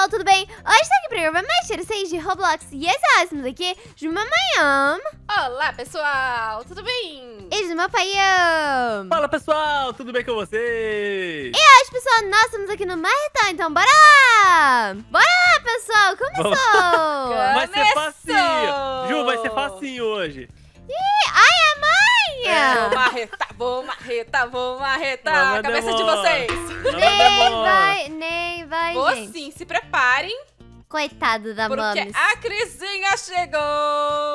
pessoal, tudo bem? Hoje estou aqui para gravar mais Tex HS de Roblox e estamos aqui de mamãe. Olá, pessoal, tudo bem? E de papai. Fala, pessoal, tudo bem com vocês? E hoje, pessoal, nós estamos aqui no Marretão, então bora lá! Bora lá, pessoal, começou! Vai ser facinho! Ju, vai ser facinho hoje. Ih, ai, a mãe! É, vou marretar a cabeça de vocês! Nem vai, vou gente. Sim, se preparem. Coitado da Mamis. Porque a Crisinha chegou.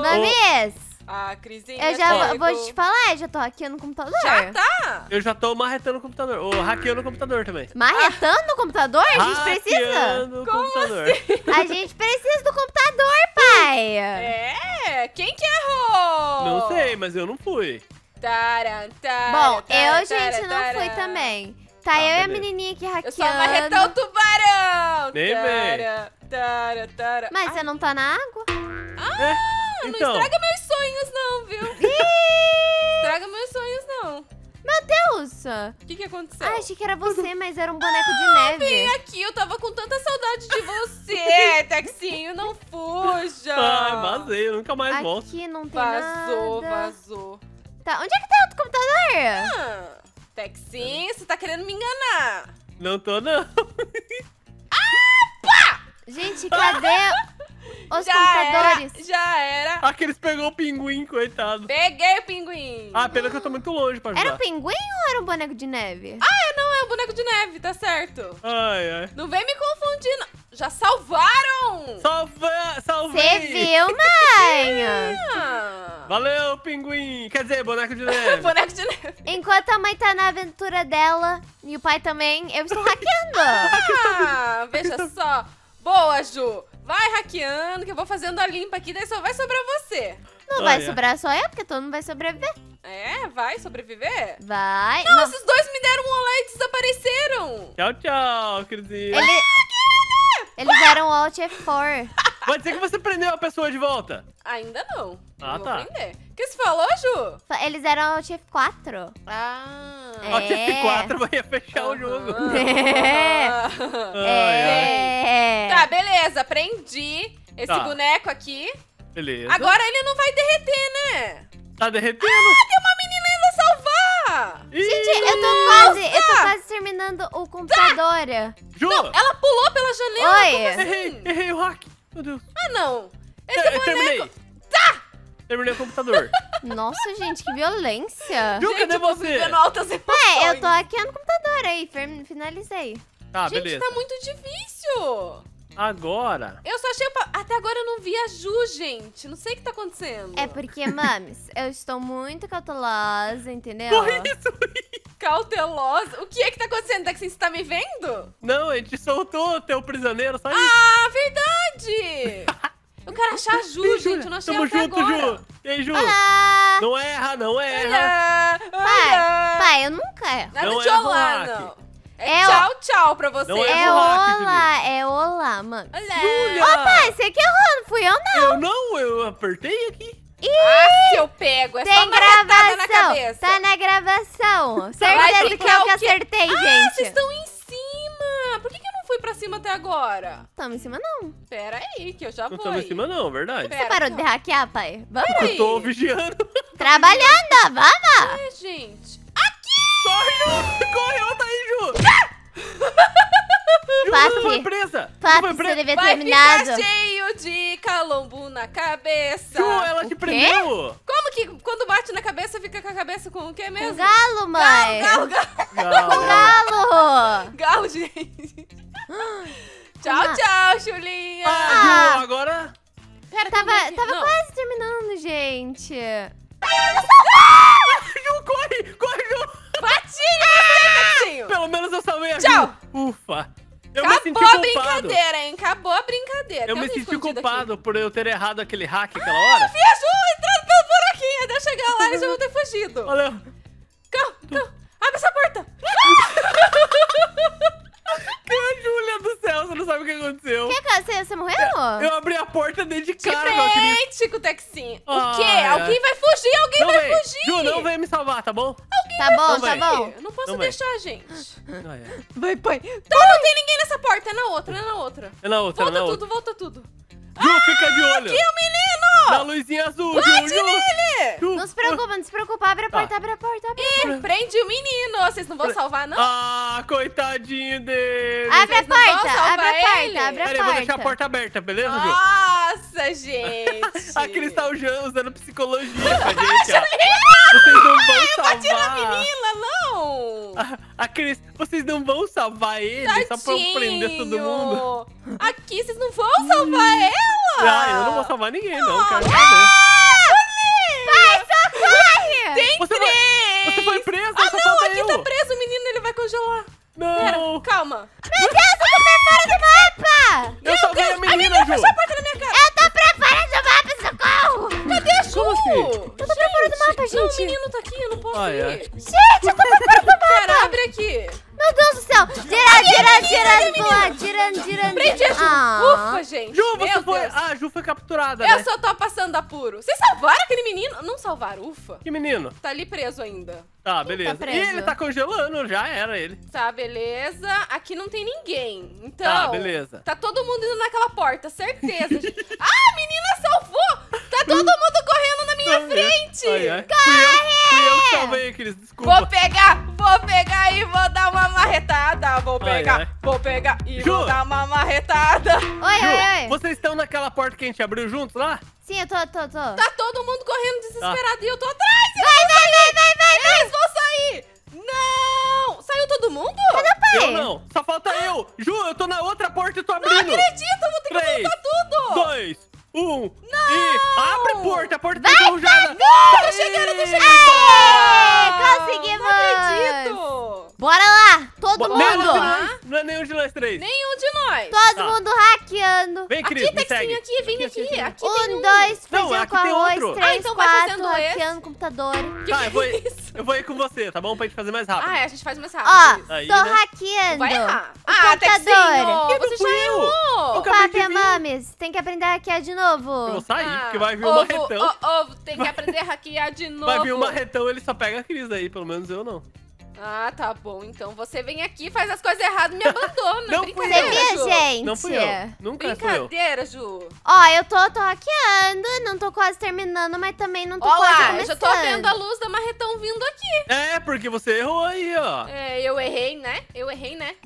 Mamis. A Crisinha chegou. Eu já vou te falar, eu já tô hackeando no computador. Já tá. Eu já tô marretando o computador. Ou hackeando o computador também. Marretando no computador? A gente precisa? Como assim? A gente precisa do computador, pai. É, quem que errou? Não sei, mas eu não fui. Bom, eu, gente, não fui também. Tá, eu e a menininha aqui hackeando. Eu só marretar o tubarão. Bem. Mas você não tá na água? Ah, então. Não estraga meus sonhos não, viu? Estraga meus sonhos não. Meu Deus! O que aconteceu? Ah, achei que era você, mas era um boneco de neve. Vem aqui, eu tava com tanta saudade de você, Texinho, não fuja. Ah, vazei, eu nunca mais volto. Aqui não tem nada. Vazou. Tá, onde é que tá outro computador? Texinho, você tá querendo me enganar? Não tô, não. Pá! Gente, cadê os computadores? Já era. Aqueles pegou o pinguim, coitado. Peguei o pinguim. Ah, pena que eu tô muito longe pra ajudar. Era o pinguim ou era um boneco de neve? Ah, não, é um boneco de neve, tá certo. Ai. Não vem me confundindo. Já salvaram! Salvei! Você viu, mãe? Valeu, pinguim! Quer dizer, boneco de neve. Boneco de neve. Enquanto a mãe tá na aventura dela, e o pai também, eu estou hackeando. Veja só. Boa, Ju. Vai hackeando, que eu vou fazendo a limpa aqui, daí só vai sobrar você. Não vai sobrar só eu, porque todo mundo vai sobreviver. É? Vai sobreviver? Vai. Não, esses dois me deram um olé e desapareceram. Tchau, Crisinha. Eles deram um alt F4. Pode ser que você prendeu a pessoa de volta? Ainda não. Ah, tá. Vou prender. O que você falou, Ju? Eles eram alt F4. Ah. Alt F4 vai fechar o jogo. Tá, beleza. Prendi esse boneco aqui. Beleza. Agora ele não vai derreter, né? Tá derretendo. Ah, tem uma menina ainda salvar. Gente, eu tô quase terminando o computador. Ju! Não, ela pulou pela janela. Oi. Assim? Errei o hack. Meu Deus. Ah, não. Terminei. Tá! Terminei o computador. Nossa, gente, que violência. Ju, cadê você? Eu tô aqui no computador aí. Finalizei. Tá, gente, beleza. Tá muito difícil. Agora? Eu só achei... Até agora eu não vi a Ju, gente. Não sei o que tá acontecendo. É porque, mames, eu estou muito cautelosa, entendeu? Por isso. Cautelosa? O que é que tá acontecendo, Texinho? Você tá me vendo? Não, a gente soltou teu prisioneiro, sai. Ah, verdade! Eu quero achar a Ju, gente. Eu não achei até agora. Ju. E aí, Ju? Olá. Não erra, não erra. Pai, eu nunca erro. Nada de olá, não. Tchau pra você. É olá, mano. Olá. Opa, você que errou, não fui eu, não. Eu apertei aqui. Se eu pego, é só uma gravação na cabeça. Tá na gravação. Certeza que eu que acertei, gente. Vocês estão em cima. Por que eu não fui pra cima até agora? Tamo em cima, não. Pera aí, que eu já fui. Não tamo em cima, não, verdade. Você parou de hackear, pai? Vamos aí. Eu tô vigiando. Trabalhando, vamos. É, gente. Corre, Ju! Tá aí, Ju! Ju, foi presa! Você devia ter terminado. Vai ficar cheio de calombo na cabeça. Ju, ela te prendeu! Como que quando bate na cabeça, fica com a cabeça com o quê mesmo? Com galo, mãe! Galo! Com galo! Galo, gente! Tchau, Julinha! Ju, agora... Pera, tava quase terminando, gente. Ju, corre, Ju! Patinho! Pelo menos eu salvei a Ju. Tchau! Ufa! Acabou a brincadeira, hein? Eu me senti culpado por eu ter errado aquele hack aquela hora. Eu vi a Ju entrando pelo buraquinho. Até eu chegar lá, eles já vão ter fugido. Valeu. Calma. Abre essa porta. Que Júlia do céu, você não sabe o que aconteceu. Você morreu? Eu abri a porta dentro de cara, meu querido. Diferente com o Texinho. O quê? Alguém vai fugir, alguém vai fugir. Ju, não vem me salvar, tá bom? Tá bom. Eu não posso deixar, gente. Vai, pai. Então não tem ninguém nessa porta, é na outra, Volta tudo. Ju, fica de olho. Aqui o menino! Da luzinha azul, Bate nele! Não se preocupa, Abre a porta, abre a porta. Prende o menino. Vocês não vão salvar, não? Ah, coitadinho dele. Abre a porta. Peraí, vou deixar a porta aberta, beleza, Ju? Nossa, gente. A Cris tá usando psicologia pra gente, Vocês não vão salvar. Eu bati na menina, não. A Cris, vocês não vão salvar ele só pra prender todo mundo? Aqui, vocês não vão salvar ela? Ah, eu não vou salvar ninguém, não, cara. Vai, socorre! Tem você foi preso, aqui tá preso o menino, ele vai congelar. Não! Pera, calma. Meu Deus, eu tô pra fora do mapa! Eu salvei a menina, Ju. Fechou a porta na minha cara. Eu tô pra fora do mapa, socorro! Cadê a Ju? Eu tô pra fora do mapa, gente. Não, o menino tá aqui, eu não posso ir. Gente, eu tô pra fora do mapa. Cara, abre aqui. Meu Deus do céu! Girando, prende a Ju! Ufa, gente! Ju, você foi... Ah, a Ju foi capturada, né? Eu só tô passando apuro. Vocês salvaram aquele menino? Não salvaram, ufa. Que menino? Tá ali preso ainda. Tá, beleza. Tá ele tá congelando, já era ele. Tá, beleza. Aqui não tem ninguém. Então... Tá, beleza. Tá todo mundo indo naquela porta, certeza. Ah, a menina salvou! Tá todo mundo correndo na minha frente! Corre! Eu que salvei, Cris, desculpa. Vou pegar e vou dar uma marretada. Vou pegar e Ju, vou dar uma marretada. Oi, Ju. Vocês estão naquela porta que a gente abriu juntos lá? Sim, eu tô. Tá todo mundo correndo desesperado e eu tô atrás. Vai, eles vão sair. Não! Saiu todo mundo? Eu não, só falta eu. Ju, eu tô na outra porta e tô abrindo. Não acredito, eu vou ter que voltar tudo. 3, 2, 1. Não! E abre a porta, tá enferrujada. Tô chegando. Conseguimos. Não acredito. Bora lá, todo mundo. Não é nenhum de nós três. Nenhum de nós. Todo mundo hackeando. Vem, Cris, aqui, Texinho, aqui, vem aqui. Aqui 1, 2, feijão com arroz, 3, 4, hackeando o computador. Tá, eu vou ir com você, tá bom? Pra gente fazer mais rápido. Ah, é, a gente faz mais rápido. Ó, tô hackeando. Vai errar. Ah, Texinho, você já errou. Papi, mames, tem que aprender a hackear de novo. Eu vou sair, porque vai vir o Marretão. Tem que aprender a hackear de novo. Vai vir o Marretão, ele só pega a Cris aí, pelo menos eu não. Ah, tá bom. Então você vem aqui, faz as coisas erradas e me abandona. Não brincadeira, Ju. Não fui eu. Nunca fui eu. Brincadeira, Ju. Ó, eu tô hackeando, não tô quase terminando, mas também não tô quase começando. Eu já tô vendo a luz da Marretão vindo aqui. É, porque você errou aí, ó. É, eu errei, né?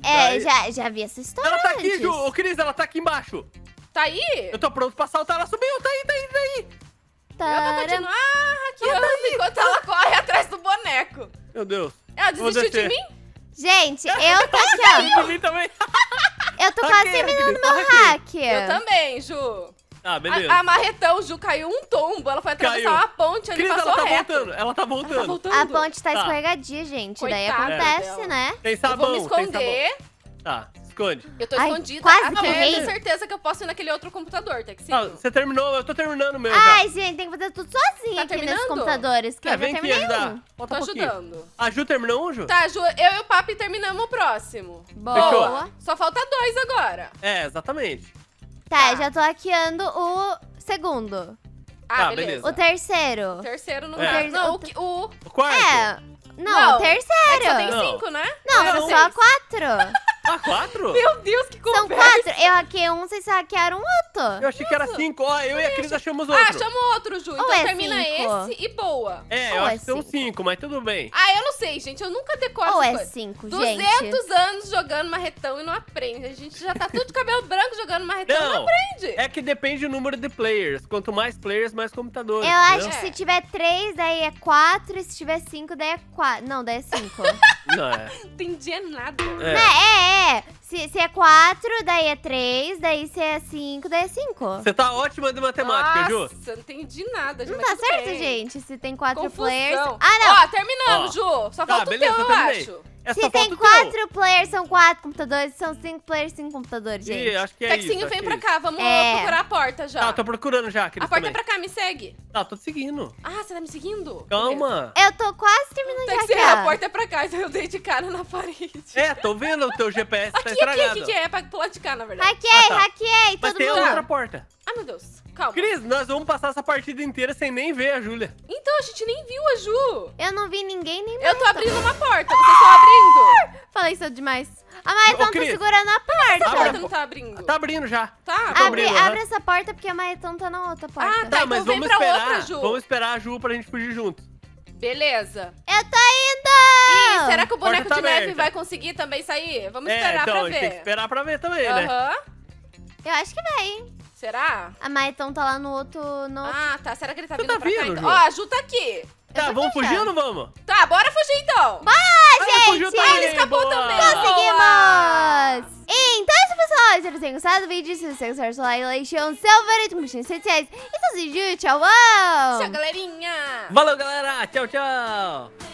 É, já vi essa história. Ela tá aqui, Ju. Ô, Cris, ela tá aqui embaixo. Tá aí? Eu tô pronto pra saltar, ela subiu. Tá aí. Eu vou continuar hackeando enquanto ela corre atrás do boneco. Meu Deus. Ela desistiu de mim? Gente, eu tô aqui, ó. Eu tô quase terminando meu hack. Eu também, Ju. Ah, beleza. A Marretão, Ju, caiu um tombo. Ela foi atravessar uma ponte, ali passou reto. Ela tá voltando. A ponte tá escorregadia, gente. Coitada, daí acontece, né? Tem sabão. Eu vou me esconder. Tá. Eu tô escondida. Quase que eu tenho certeza que eu posso ir naquele outro computador, Texinho. Ah, você terminou, eu tô terminando mesmo. Ai, gente, tem que fazer tudo sozinho aqui nesses computadores. Vem aqui ajudar. Tô ajudando. A Ju terminou um, Ju? Tá, Ju, eu e o Papi terminamos o próximo. Boa. Só falta 2 agora. É, exatamente. Tá, já tô hackeando o segundo. Ah, beleza. O terceiro. O terceiro não é. Não, o quarto. Não, o terceiro. Só tem 5, né? Não, só 4. Ah, 4? Meu Deus, que conversa. São 4. Eu hackei um, vocês hackearam o outro. Eu achei que era 5. Ó, eu e a Cris achamos outro. Ah, achamos outro, Ju. Então termina esse e boa. É, eu acho que são 5, mas tudo bem. Ah, eu não sei, gente. Eu nunca decoro essas coisas. 5, gente. 200 anos jogando Marretão e não aprende. A gente já tá tudo de cabelo branco jogando Marretão e não aprende. É que depende do número de players. Quanto mais players, mais computadores. Eu acho que se tiver 3, daí é 4. E se tiver 5, daí é 4. Não, daí é 5. Não, não entendi nada. Se é 4, daí é 3, daí se é 5, daí é 5. Você tá ótima de matemática, Ju. Nossa, não entendi nada. Não tá certo, gente. Se tem 4 players... Ah, não. Ó, terminamos, Ju. Só falta o teu, eu acho. Essa se tem 4 players, são 4 computadores. São 5 players, 5 computadores, gente. Ih, acho que é Texinho, isso. Texinho, vem pra cá. Vamos procurar a porta já. Ah, tô procurando já, Cris. A porta é pra cá, me segue. Ah, tô te seguindo. Ah, você tá me seguindo? Calma. Eu tô quase terminando de a porta é pra cá, então eu dei de cara na parede. É, tô vendo o teu GPS, tá estragado. Aqui, é pra pular de cá, na verdade. Hackei, hackei, todo mundo. Mas tem outra porta. Ai, meu Deus. Calma. Cris, nós vamos passar essa partida inteira sem nem ver a Júlia. Então, a gente nem viu a Ju. Eu não vi ninguém, nem mais. Eu tô abrindo uma porta, vocês estão abrindo. Falei isso demais. Ah, mas eu não tô segurando a porta. A porta não tá abrindo. Tá abrindo já. Tá. Abre essa porta porque a Marretão tá na outra porta. Ah, tá, mas vamos esperar. Vamos esperar a Ju pra gente fugir junto. Beleza. Eu tô indo! Ih, será que o boneco de neve vai conseguir também sair? Vamos esperar pra ver. A gente tem que esperar pra ver também, né? Eu acho que vai, hein? Será? A Marretão tá lá no outro... Ah, tá. Será que ele tá vindo pra cá, então? Ó, a Ju tá aqui. Tá, vamos fugir ou não vamos? Tá, bora fugir então. Bora, gente! Ah, ele escapou também. Conseguimos! Então é isso, pessoal. Espero que tenham gostado do vídeo. Se vocês gostaram, seu like, deixa o seu favorito, curtir nas redes sociais. E tchau, tchau. Tchau, galerinha. Valeu, galera. Tchau, tchau.